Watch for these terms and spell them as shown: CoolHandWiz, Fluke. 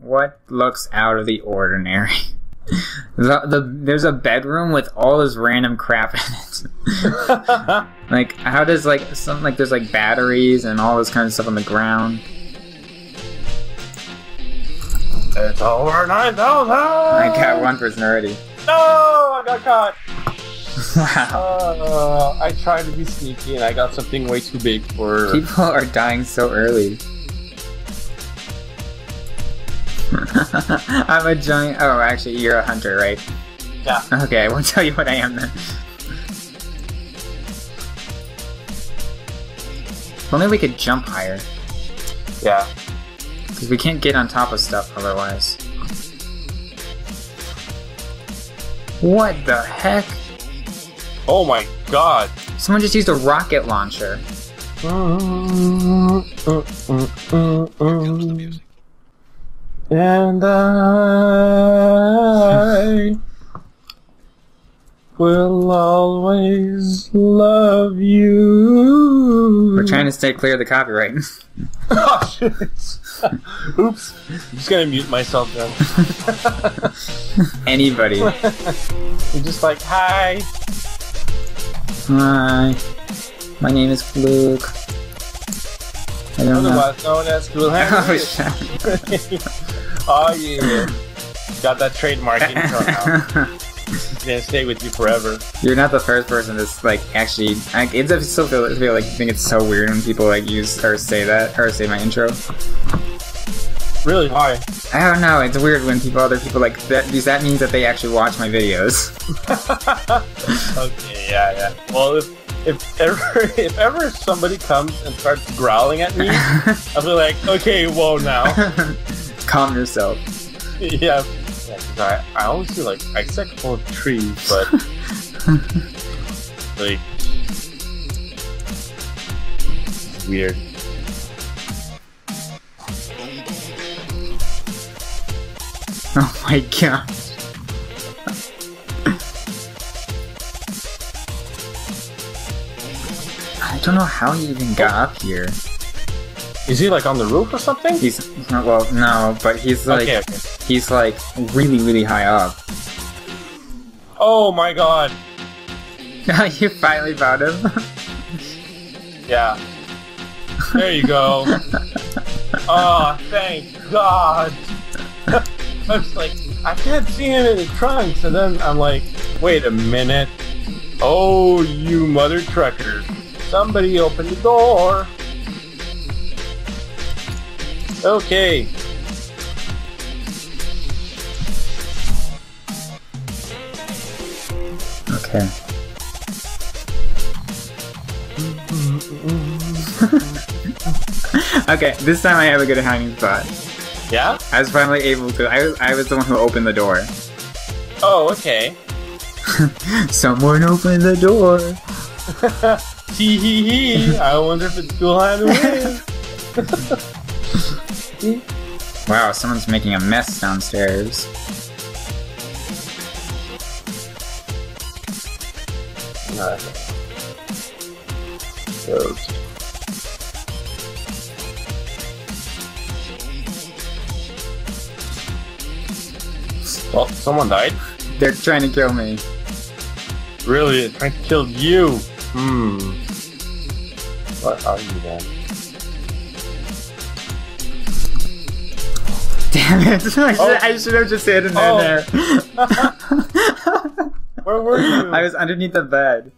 What looks out of the ordinary? There's a bedroom with all this random crap in it. Like, how does, like, something like there's like batteries and all this kind of stuff on the ground. It's over 9,000! I got one person already. No! I got caught! Wow. I tried to be sneaky and I got something way too big for... People are dying so early. I'm a giant... Oh, actually, you're a hunter, right? Yeah. Okay, I won't tell you what I am then. If only we could jump higher. Yeah. Because we can't get on top of stuff otherwise. What the heck? Oh my god! Someone just used a rocket launcher. Here comes the music. And I will always love you. We're trying to stay clear of the copyright. Oh shit! Oops. I'm just gonna mute myself then. Anybody. You're just like, hi. Hi. My name is Fluke. I don't know. Known as Cool Hand. Oh, shit. Oh, yeah. Got that trademark intro now. It's gonna stay with you forever. You're not the first person that's, like, actually... I still feel like I think it's so weird when people, like, use or say that, or say my intro. Really? Why? I don't know. It's weird when other people, like, that, because that means that they actually watch my videos. Okay, yeah, yeah. Well, if ever somebody comes and starts growling at me, I'll be like, okay, whoa, now. Calm yourself. Yeah. I always do, like, I expect all trees, but... like... weird. Oh my god. I don't know how he even got up here. Is he like on the roof or something? He's, well, no, but he's like, okay, okay. He's like really, really high up. Oh my god. You finally found him? Yeah. There you go. Oh, thank god. I was like, I can't see him in the trunks, and then I'm like, wait a minute. Oh, you mother trucker. Somebody open the door. Okay. Okay. Okay, this time I have a good hiding spot. Yeah? I was finally able to. I was the one who opened the door. Oh, okay. Someone opened the door. Tee hee hee. I wonder if it's Cool Halloween. Wow, someone's making a mess downstairs. Okay. Well, someone died. They're trying to kill me. Really? They're trying to kill you? Hmm. What are you then? Damn it! I should have just hidden in there. Where were you? I was underneath the bed.